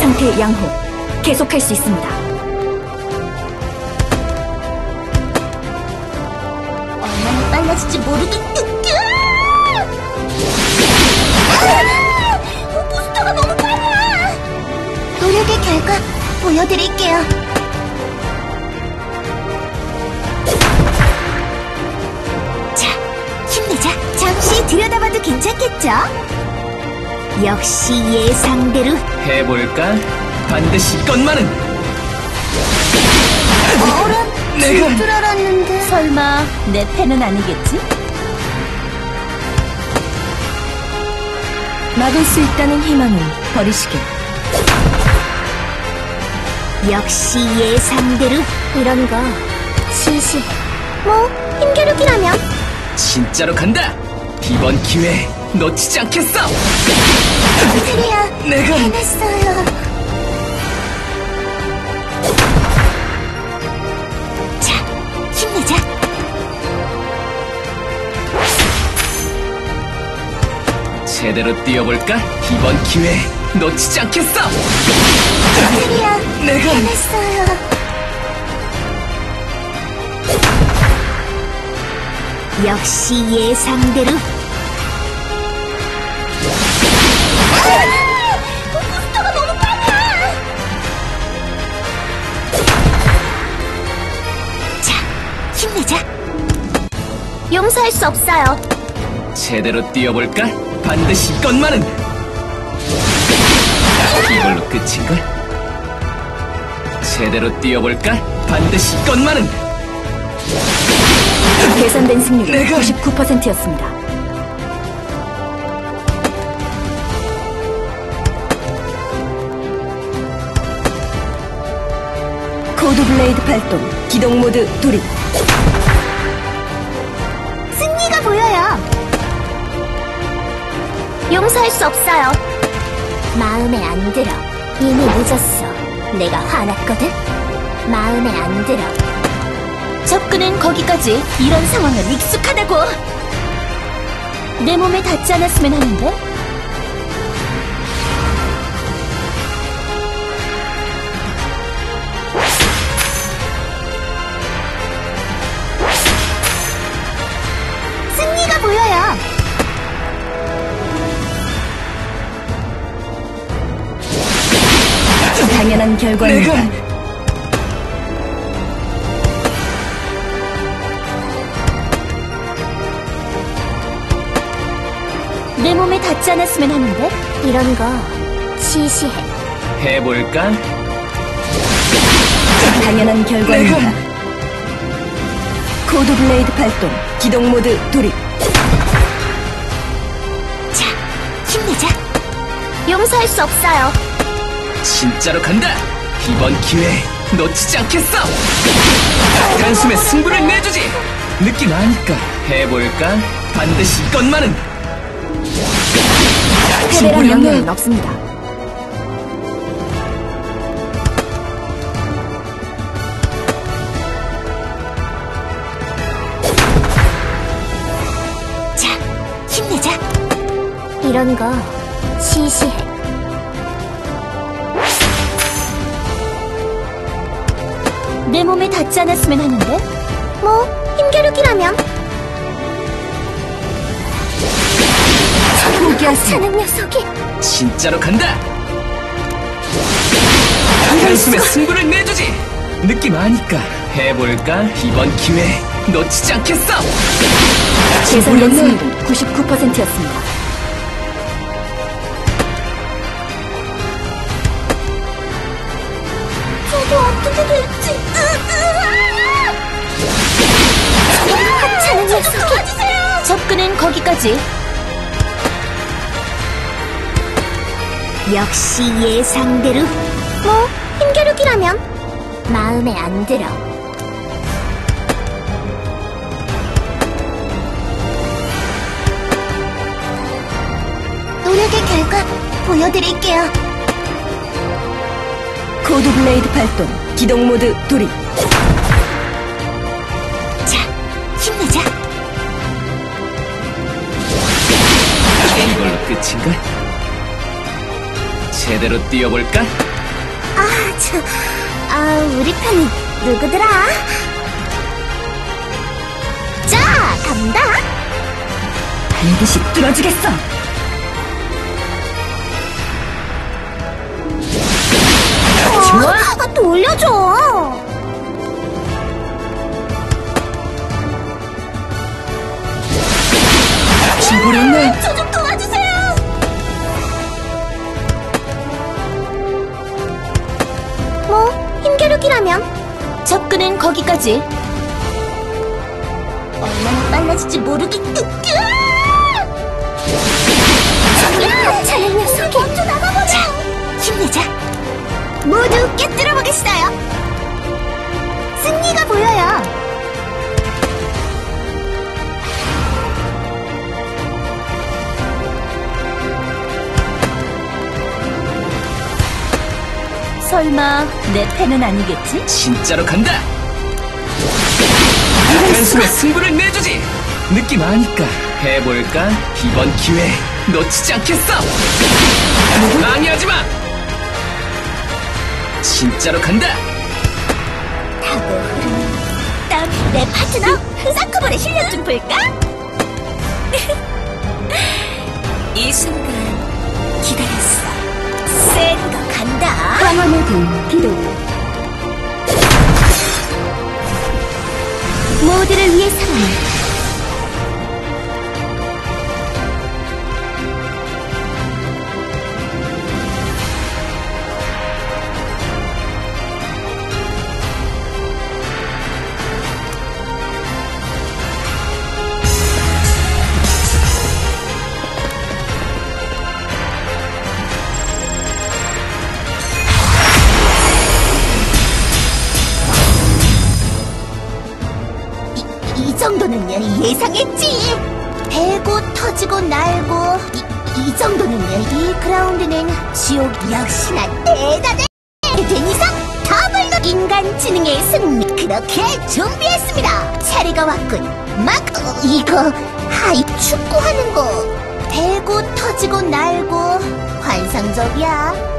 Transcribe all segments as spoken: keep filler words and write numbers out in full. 상태의 양호 계속할 수 있습니다. 얼마나 빨라질지 모르겠... 부스터가 너무 빨라! 노력의 결과 보여드릴게요. 잠시 들여다봐도 괜찮겠죠? 역시 예상대로 해볼까? 반드시 이것만은! 어른, 내가... 줄 알았는데... 설마 내 패는 아니겠지? 막을 수 있다는 희망은 버리시게. 역시 예상대로 이런 거 진심 뭐 힘겨루기라며 진짜로 간다! 이번 기회 놓치지 않겠어! 그래야 내가 해냈어요. 자, 힘내자. 제대로 뛰어볼까? 이번 기회 놓치지 않겠어! 그래야 내가 해냈어요. 역시 예상대로. 부스터가 너무 빨라! 자, 힘내자. 용서할 수 없어요. 제대로 뛰어볼까? 반드시 이것만은! 이걸로 끝인걸? 제대로 뛰어볼까? 반드시 이것만은! 계산된 승률이 내가... 구십구 퍼센트였습니다. 코드 블레이드 발동, 기동 모드 돌입. 승리가 보여요. 용서할 수 없어요. 마음에 안 들어. 이미 늦었어. 내가 화났거든. 마음에 안 들어. 접근은 거기까지. 이런 상황은 익숙하다고. 내 몸에 닿지 않았으면 하는데. 당연한 결과입니다. 내가... 내 몸에 닿지 않았으면 하는데. 이런 거 지시해. 해볼까? 당연한 결과입니다. 내가... 코드 블레이드 발동, 기동 모드 돌입. 자, 힘내자. 용서할 수 없어요. 진짜로 간다! 이번 기회 놓치지 않겠어! 단숨에 승부를 내주지! 느낌 아니까 해볼까? 반드시 이것만은! 패배란 영향은 없습니다. 자, 힘내자! 이런 거 시시해. 내 몸에 닿지 않았으면 하는데. 뭐 힘겨루기라면. 포기하는 녀석이 진짜로 간다. 한숨에 승부를 내주지. 느낌 아니까 해볼까? 이번 기회 놓치지 않겠어. 재산된 승률은 구십구 퍼센트였습니다. 어떻게 될지... 하찮은 녀석이... 접근은 거기까지. 역시 예상대로. 뭐 힘겨루기라면. 마음에 안 들어. 노력의 결과 보여드릴게요. 코드 블레이드 발동, 기동 모드 돌입. 자, 힘내자. 이걸로 끝인가? 제대로 뛰어볼까? 아, 우리 편이 누구더라? 자, 간다! 반드시 뚫어주겠어! 어, 좋아! 아, 돌려줘! 지불했네! 저 좀 도와주세요! 힘겨루기라면 접근은 거기까지. 얼마나 빨라질지 모르기. 잘 녀석이 먼저 나가보자. 힘내자. 모두 깨뜨려 보겠어요. 승리가 보여요. 설마 내 패는 아니겠지? 진짜로 간다! 이런 수가 승부를 내주지! 느낌 아니까 해볼까? 이번 기회 놓치지 않겠어! 방해하지마! 진짜로 간다! 다음, 내 파트너 흐사쿠볼의 실력 좀 볼까? 이 순간 기다렸어. 센 거 간다. 황혼의 등 기도. 모두를 위해 사랑. 예상했지! 배고 터지고 날고 이, 이 정도는 이 그라운드는 지옥 역시나 대단해! 된 이상 더블로 인간지능의 승리! 그렇게 준비했습니다! 차례가 왔군! 막! 이거 하이 축구하는 거! 배고 터지고 날고 환상적이야!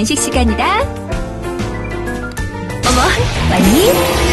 간식 시간이다. 어머, 왔니?